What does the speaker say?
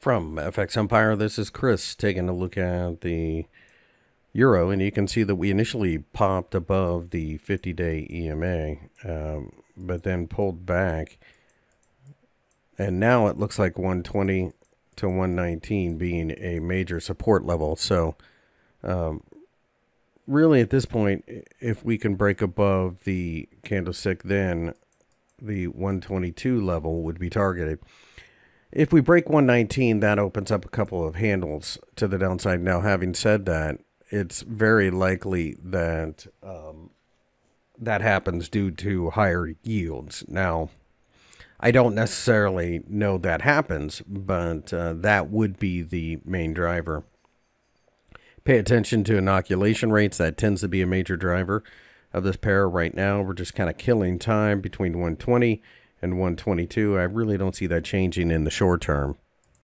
From FX Empire, this is Chris taking a look at the euro, and you can see that we initially popped above the 50-day EMA, but then pulled back, and now it looks like 120 to 119 being a major support level. So really at this point, if we can break above the candlestick, then the 122 level would be targeted. If we break 119, that opens up a couple of handles to the downside. Now, having said that, it's very likely that that happens due to higher yields. Now, I don't necessarily know that happens, but that would be the main driver. Pay attention to inoculation rates. That tends to be a major driver of this pair right now. We're just kind of killing time between 120 and 122. I really don't see that changing in the short term.